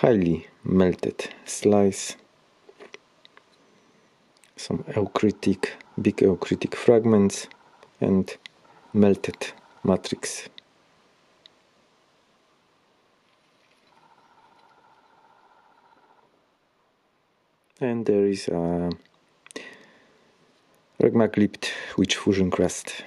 highly melted slice, some eucritic, big eucritic fragments and melted matrix. And there is a regmaglypt with fusion crust.